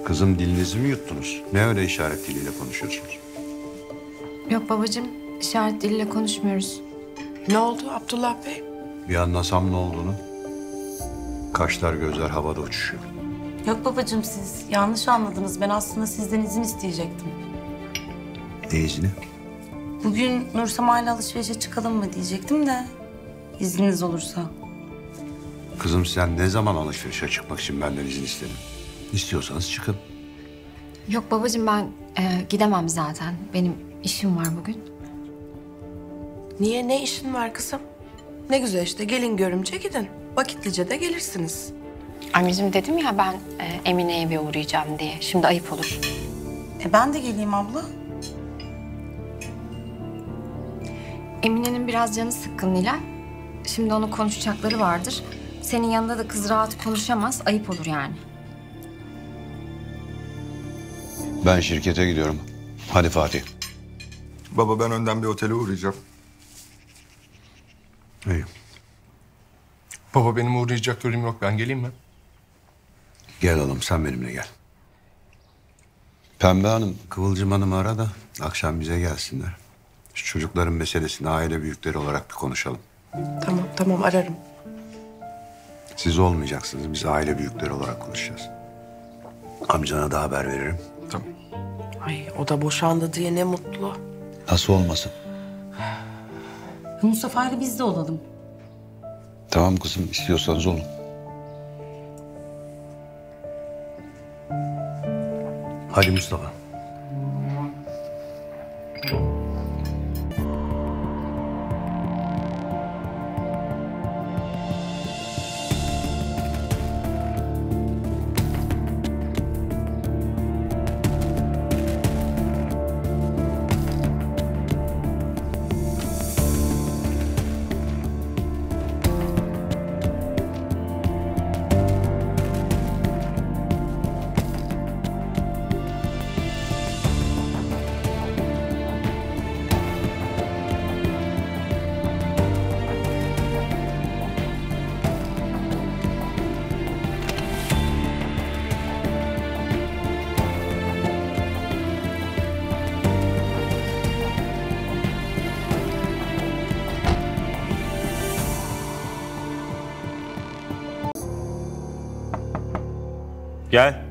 Kızım, dilinizi mi yuttunuz? Ne öyle işaret diliyle konuşuyorsunuz? Yok babacığım, işaret diliyle konuşmuyoruz. Ne oldu Abdullah Bey? Bir anlasam ne olduğunu. Kaşlar gözler havada uçuşuyor. Yok babacığım, siz yanlış anladınız. Ben aslında sizden izin isteyecektim. Ne izni? Bugün Nursema ile alışverişe çıkalım mı diyecektim de izniniz olursa. Kızım, sen ne zaman alışverişe çıkmak için benden izin istedin? İstiyorsanız çıkın. Yok babacığım, ben e, gidemem zaten. Benim işim var bugün. Niye, ne işin var kızım? Ne güzel işte, gelin görümce gidin. Vakitlice de gelirsiniz. Anneciğim, dedim ya ben e, Emine'ye bir uğrayacağım diye. Şimdi ayıp olur. E ben de geleyim abla. Emine'nin biraz canı sıkkın Nilay. Şimdi onun konuşacakları vardır. Senin yanında da kız rahat konuşamaz, ayıp olur yani. Ben şirkete gidiyorum. Hadi Fatih. Baba, ben önden bir otele uğrayacağım. İyi. Baba, benim uğrayacak yerim yok. Ben geleyim mi? Gel oğlum, sen benimle gel. Pembe Hanım, Kıvılcım Hanım ara da akşam bize gelsinler. Şu çocukların meselesini aile büyükleri olarak bir konuşalım. Tamam, tamam ararım. Siz olmayacaksınız. Biz aile büyükleri olarak konuşacağız. Amcana da haber veririm. Tamam. Ay, o da boşandı diye ne mutlu. Nasıl olmasın? Mustafa ile biz de olalım. Tamam kızım, istiyorsanız olun. Hadi Mustafa. Gel.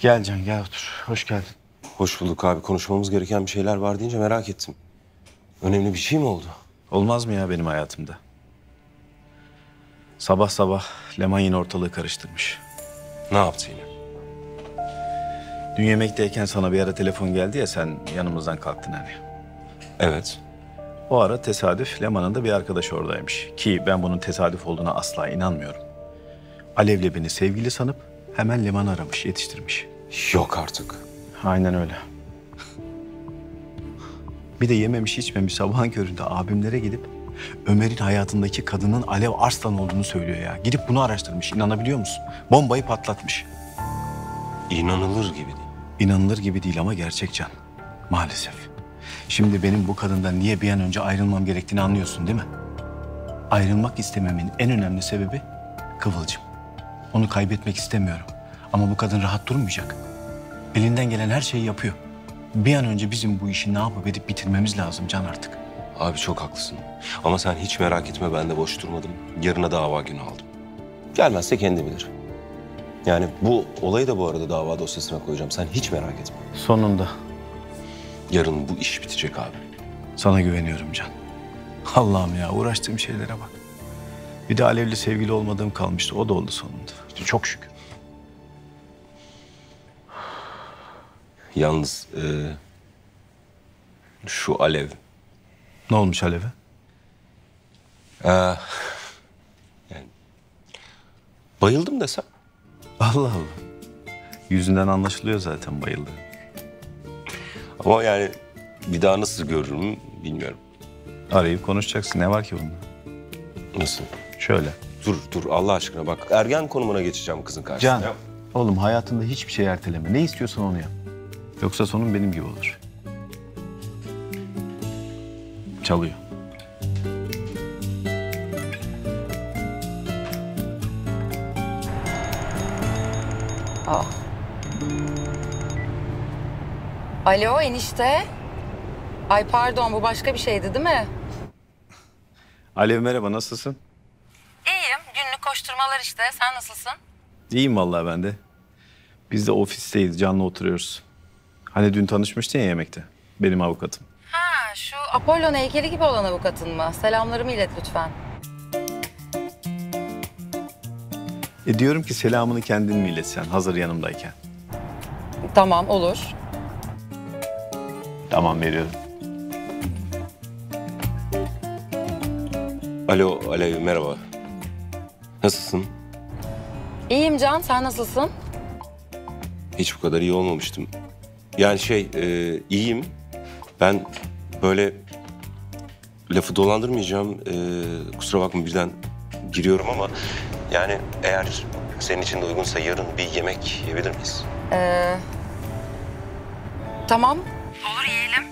Gel Can, gel otur. Hoş geldin. Hoş bulduk abi. Konuşmamız gereken bir şeyler var deyince merak ettim. Önemli bir şey mi oldu? Olmaz mı ya benim hayatımda? Sabah sabah Leman yine ortalığı karıştırmış. Ne yaptı yine? Dün yemekteyken sana bir ara telefon geldi ya, sen yanımızdan kalktın hani. Evet. O ara tesadüf Leman'ın da bir arkadaşı oradaymış. Ki ben bunun tesadüf olduğuna asla inanmıyorum. Alev'le beni sevgili sanıp hemen Leman'ı aramış, yetiştirmiş. Yok artık. Aynen öyle. Bir de yememiş içmemiş sabahın köründe abimlere gidip Ömer'in hayatındaki kadının Alev Arslan olduğunu söylüyor ya. Gidip bunu araştırmış, inanabiliyor musun? Bombayı patlatmış. İnanılır gibi değil. İnanılır gibi değil ama gerçek Can. Maalesef. Şimdi benim bu kadından niye bir an önce ayrılmam gerektiğini anlıyorsun değil mi? Ayrılmak istememin en önemli sebebi Kıvılcım. Onu kaybetmek istemiyorum. Ama bu kadın rahat durmayacak. Elinden gelen her şeyi yapıyor. Bir an önce bizim bu işi ne yapıp edip bitirmemiz lazım Can artık. Abi çok haklısın. Ama sen hiç merak etme, ben de boş durmadım. Yarına dava günü aldım. Gelmezse kendi bilir. Yani bu olayı da bu arada dava dosyasına koyacağım. Sen hiç merak etme. Sonunda. Yarın bu iş bitecek abi. Sana güveniyorum Can. Allah'ım ya, uğraştığım şeylere bak. Bir de Alev'le sevgili olmadığım kalmıştı. O da oldu sonunda. İşte çok şükür. Yalnız e, şu Alev. Ne olmuş Alev'e? Ee, yani, bayıldım desem. Allah Allah. Yüzünden anlaşılıyor zaten bayıldı. Ama yani bir daha nasıl görürüm bilmiyorum. Arayıp konuşacaksın. Ne var ki bunda? Nasıl? Şöyle. Dur dur Allah aşkına bak. Ergen konumuna geçeceğim kızın karşısına. Can, oğlum hayatında hiçbir şey erteleme. Ne istiyorsan onu yap. Yoksa sonun benim gibi olur. Çalıyor. Aa. Alo enişte. Ay pardon, bu başka bir şeydi değil mi? Alev merhaba, nasılsın? İyiyim, günlük koşturmalar işte. Sen nasılsın? İyiyim vallahi ben de. Biz de ofisteyiz, Can'la oturuyoruz. Hani dün tanışmıştın ya yemekte, benim avukatım. Ha, şu Apollon heykeli gibi olan avukatın mı? Selamlarımı ilet lütfen. E diyorum ki selamını kendin mi iletsen, hazır yanımdayken? Tamam, olur. Tamam, veriyorum. Alo, Alev merhaba. Nasılsın? İyiyim Can, sen nasılsın? Hiç bu kadar iyi olmamıştım. Yani şey, e, iyiyim. Ben böyle lafı dolandırmayacağım. E, kusura bakma birden giriyorum ama... Yani eğer senin için de uygunsa yarın bir yemek yiyebilir miyiz? Ee, tamam. Olur, yiyelim.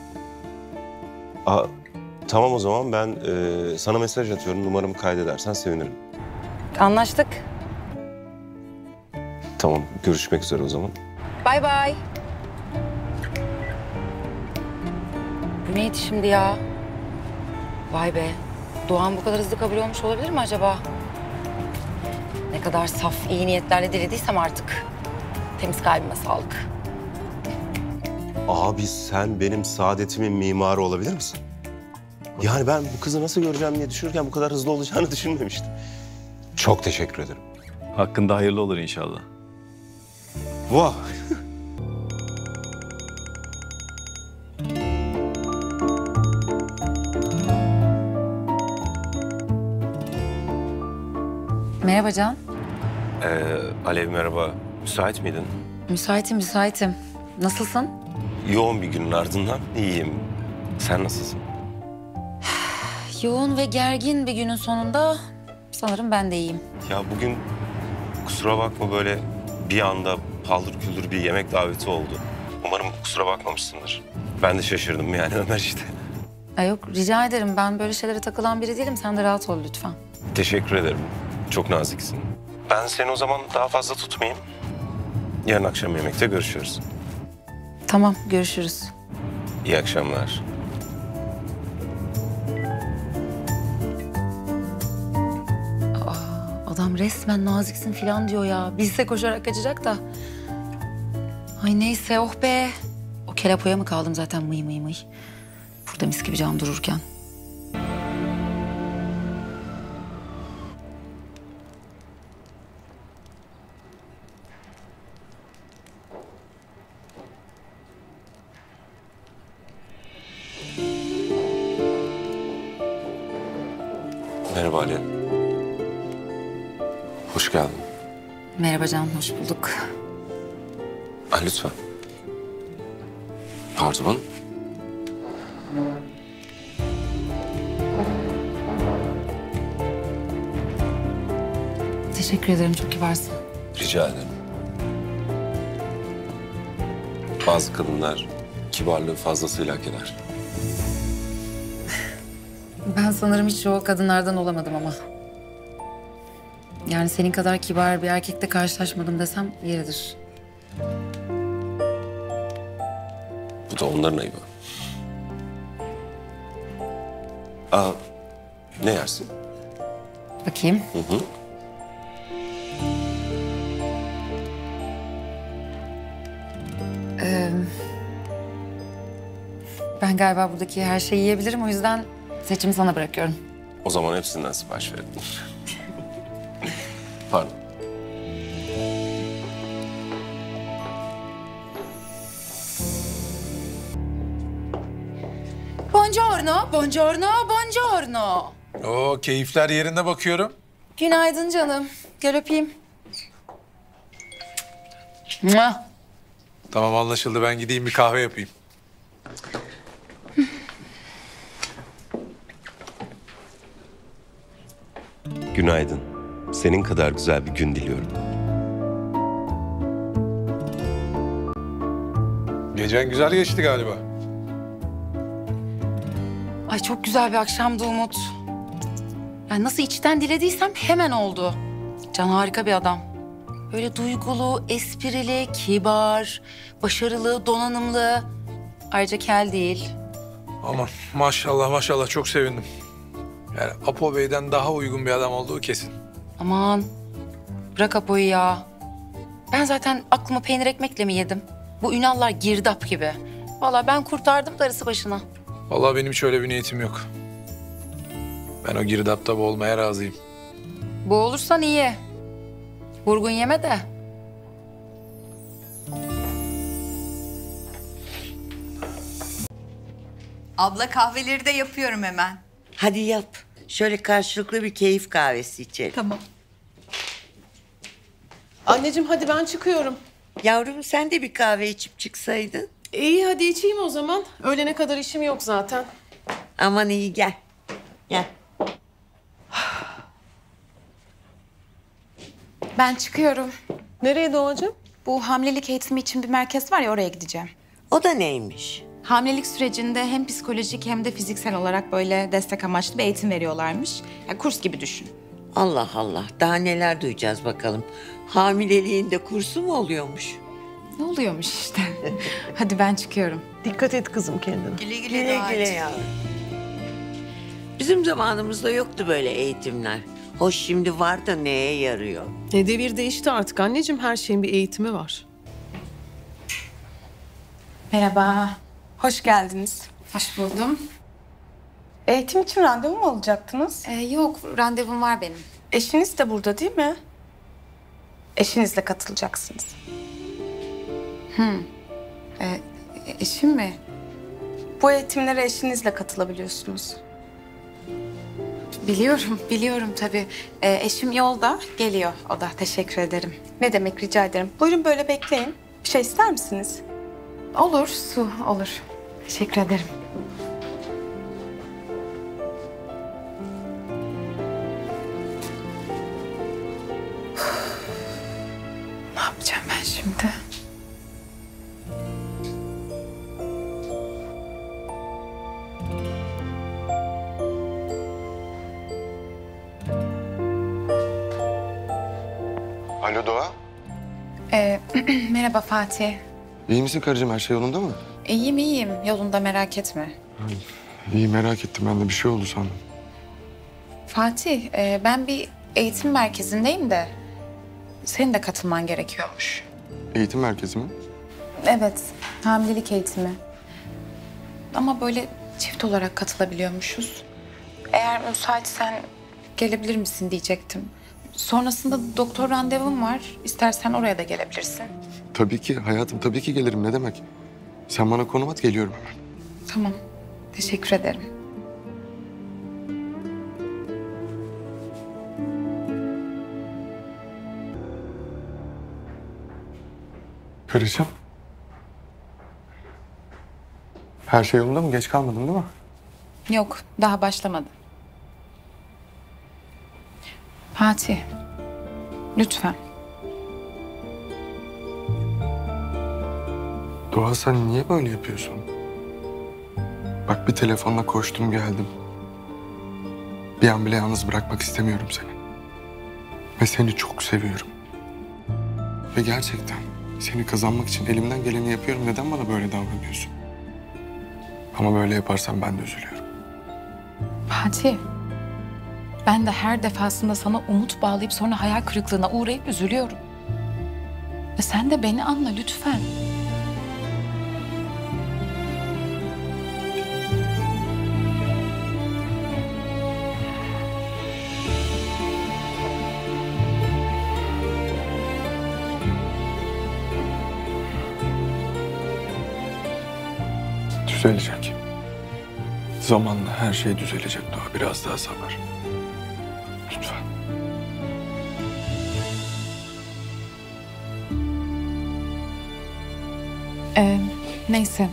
Aa, tamam o zaman ben e, sana mesaj atıyorum. Numaramı kaydedersen sevinirim. Anlaştık. Tamam, görüşmek üzere o zaman. Bay bay. Bu neydi şimdi ya? Vay be. Doğan bu kadar hızlı kabul olmuş olabilir mi acaba? Ne kadar saf, iyi niyetlerle dilediysem artık. Temiz kalbime sağlık. Abi sen benim saadetimin mimarı olabilir misin? Yani ben bu kızı nasıl göreceğim diye düşünürken bu kadar hızlı olacağını düşünmemiştim. Çok teşekkür ederim. Hakkında hayırlı olur inşallah. Vah! Merhaba Can. Ee, Alev merhaba. Müsait miydin? Müsaitim, müsaitim. Nasılsın? Yoğun bir günün ardından iyiyim. Sen nasılsın? Yoğun ve gergin bir günün sonunda sanırım ben de iyiyim. Ya bugün kusura bakma böyle bir anda paldır küldür bir yemek daveti oldu. Umarım kusura bakmamışsındır. Ben de şaşırdım yani Ömer işte. Ya yok rica ederim, ben böyle şeylere takılan biri değilim. Sen de rahat ol lütfen. Teşekkür ederim. Çok naziksin. Ben seni o zaman daha fazla tutmayayım. Yarın akşam yemekte görüşürüz. Tamam, görüşürüz. İyi akşamlar. Aa, adam resmen naziksin falan diyor ya. Bilse koşarak kaçacak da. Ay neyse, oh be. O kelapoya mı kaldım zaten mıy mıy mıy. Burada mis gibi Can dururken. Merhaba Alev. Hoş geldin. Merhaba Can, hoş bulduk. Ha, lütfen. Pardon. Teşekkür ederim, çok kibarsın. Rica ederim. Bazı kadınlar kibarlığı fazlasıyla hak eder. Ben sanırım hiç o kadınlardan olamadım ama. Yani senin kadar kibar bir erkekle karşılaşmadım desem yeridir. Bu da onların ayıbı. Aa, ne yersin? Bakayım. Hı hı. Ee, ben galiba buradaki her şeyi yiyebilirim, o yüzden seçimi sana bırakıyorum. O zaman hepsinden sipariş verelim. Pardon. Buongiorno, buongiorno, buongiorno. Oo, keyifler yerinde bakıyorum. Günaydın canım. Gel öpeyim. Tamam, anlaşıldı. Ben gideyim bir kahve yapayım. Günaydın. Senin kadar güzel bir gün diliyorum. Gecen güzel geçti galiba. Ay, çok güzel bir akşamdı Umut. Yani nasıl içten dilediysem hemen oldu. Can harika bir adam. Böyle duygulu, esprili, kibar, başarılı, donanımlı. Ayrıca kel değil. Aman maşallah maşallah, çok sevindim. Yani Apo Bey'den daha uygun bir adam olduğu kesin. Aman bırak Apo'yu ya. Ben zaten aklıma peynir ekmekle mi yedim? Bu Ünallar girdap gibi. Vallahi ben kurtardım darısı başına. Vallahi benim hiç öyle bir niyetim yok. Ben o girdapta boğulmaya razıyım. Boğulursan iyi. Vurgun yeme de. Abla, kahveleri de yapıyorum hemen. Hadi yap. Şöyle karşılıklı bir keyif kahvesi içelim. Tamam. Anneciğim, hadi ben çıkıyorum. Yavrum, sen de bir kahve içip çıksaydın. İyi, hadi içeyim o zaman. Öğlene kadar işim yok zaten. Aman iyi, gel. Gel. Ben çıkıyorum. Nereye Doğacığım? Bu hamilelik eğitimi için bir merkez var ya, oraya gideceğim. O da neymiş? Hamilelik sürecinde hem psikolojik hem de fiziksel olarak böyle destek amaçlı bir eğitim veriyorlarmış. Yani kurs gibi düşün. Allah Allah, daha neler duyacağız bakalım. Hamileliğin de kursu mu oluyormuş? Ne oluyormuş işte. Hadi ben çıkıyorum. Dikkat et kızım kendine. Güle güle, güle, güle yavrum. Bizim zamanımızda yoktu böyle eğitimler. Hoş, şimdi var da neye yarıyor? Ne devir değişti artık anneciğim. Her şeyin bir eğitimi var. Merhaba. Hoş geldiniz. Hoş buldum. Eğitim için randevu mu olacaktınız? Ee, yok, randevum var benim. Eşiniz de burada değil mi? Eşinizle katılacaksınız. Hmm. Ee, eşim mi? Bu eğitimlere eşinizle katılabiliyorsunuz. Biliyorum, biliyorum tabii. Ee, eşim yolda, geliyor o da. Teşekkür ederim. Ne demek, rica ederim. Buyurun böyle bekleyin. Bir şey ister misiniz? Olur, su olur. Teşekkür ederim. Ne yapacağım ben şimdi? Alo Doğa. Ee, merhaba Fatih. İyi misin karıcığım? Her şey yolunda mı? İyiyim, iyiyim. Yolunda, merak etme. İyi, merak ettim. Ben de bir şey oldu sandım. Fatih, e, ben bir eğitim merkezindeyim de senin de katılman gerekiyormuş. Eğitim merkezi mi? Evet, hamilelik eğitimi. Ama böyle çift olarak katılabiliyormuşuz. Eğer müsaitsen gelebilir misin diyecektim. Sonrasında doktor randevum var. İstersen oraya da gelebilirsin. Tabii ki hayatım, tabii ki gelirim. Ne demek? Sen bana konum at, geliyorum hemen. Tamam. Teşekkür ederim. çıkaracağım. Her şey yolunda mı? Geç kalmadın değil mi? Yok, daha başlamadım. Fatih, lütfen. Doğa, sen niye böyle yapıyorsun? Bak, bir telefonla koştum geldim. Bir an bile yalnız bırakmak istemiyorum seni. Ve seni çok seviyorum. Ve gerçekten seni kazanmak için elimden geleni yapıyorum. Neden bana böyle davranıyorsun? Ama böyle yaparsan ben de üzülüyorum. Fatih, ben de her defasında sana umut bağlayıp sonra hayal kırıklığına uğrayıp üzülüyorum. Ve sen de beni anla lütfen. Düzelecek. Zamanla her şey düzelecek Doğa. Biraz daha sabır. Lütfen. Ee, neyse.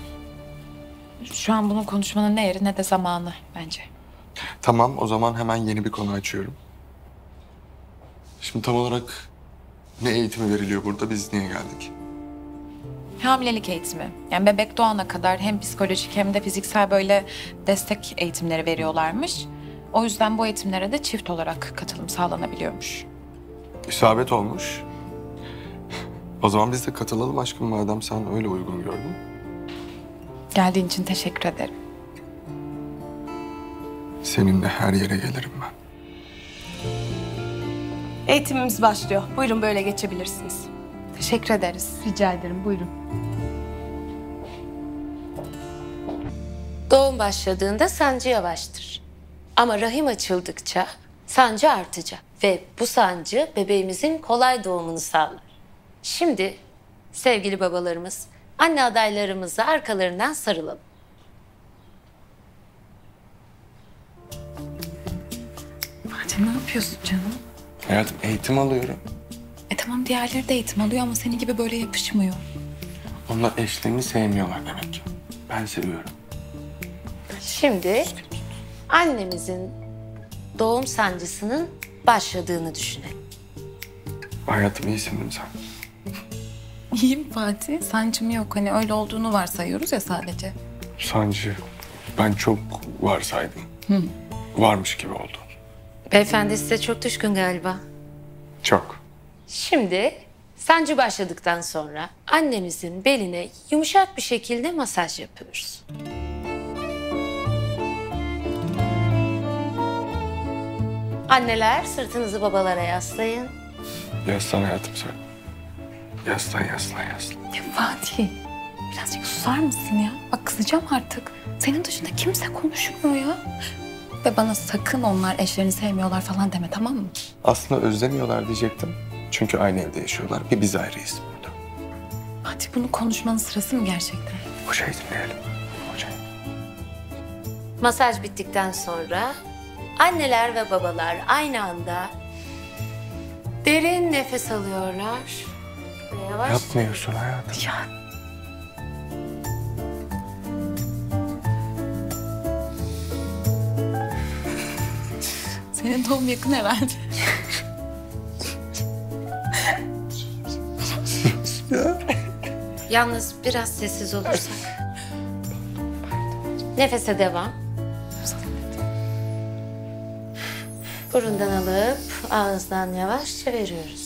Şu an bunun konuşmanın ne yeri ne de zamanı bence. Tamam, o zaman hemen yeni bir konu açıyorum. Şimdi tam olarak ne eğitimi veriliyor burada? Biz niye geldik? Hamilelik eğitimi. Yani bebek doğana kadar hem psikolojik hem de fiziksel böyle destek eğitimleri veriyorlarmış. O yüzden bu eğitimlere de çift olarak katılım sağlanabiliyormuş. İsabet olmuş. O zaman biz de katılalım aşkım, madem sen öyle uygun gördün. Geldiğin için teşekkür ederim. Seninle her yere gelirim ben. Eğitimimiz başlıyor. Buyurun, böyle geçebilirsiniz. Teşekkür ederiz. Rica ederim. Buyurun. Doğum başladığında sancı yavaştır. Ama rahim açıldıkça sancı artacak. Ve bu sancı bebeğimizin kolay doğumunu sağlar. Şimdi sevgili babalarımız, anne adaylarımızı arkalarından sarılalım. Fatih, ne yapıyorsun canım? Hayatım, eğitim alıyorum. E tamam, diğerleri de eğitim alıyor ama senin gibi böyle yapışmıyor. Onlar eşlerini sevmiyorlar demek ki. Ben seviyorum. Şimdi annemizin doğum sancısının başladığını düşünelim. Hayatım, iyisin değil mi sen? İyiyim Fatih. Sancım yok. Hani öyle olduğunu varsayıyoruz ya sadece. Sancı ben çok varsaydım. Hı. Varmış gibi oldu. Beyefendi size çok düşkün galiba. Çok. Şimdi sancı başladıktan sonra annemizin beline yumuşak bir şekilde masaj yapıyoruz. Anneler, sırtınızı babalara yaslayın. Yaslan hayatım sen. Yaslan, yaslan, yaslan. Ya Fatih, birazcık susar mısın ya? Bak, kızacağım artık. Senin dışında kimse konuşmuyor ya. Ve bana sakın onlar eşlerini sevmiyorlar falan deme, tamam mı? Aslında özlemiyorlar diyecektim. Çünkü aynı evde yaşıyorlar. Bir biz ayrıyız burada. Fatih, bunu konuşmanın sırası mı gerçekten? Hocayı dinleyelim. Hocayı. Masaj bittikten sonra anneler ve babalar aynı anda derin nefes alıyorlar. Yavaş. Yapmıyorsun hayatım. Ya. Senin doğum yakın herhalde. Yalnız biraz sessiz olursak. Nefese devam. Burundan alıp ağızdan yavaşça veriyoruz.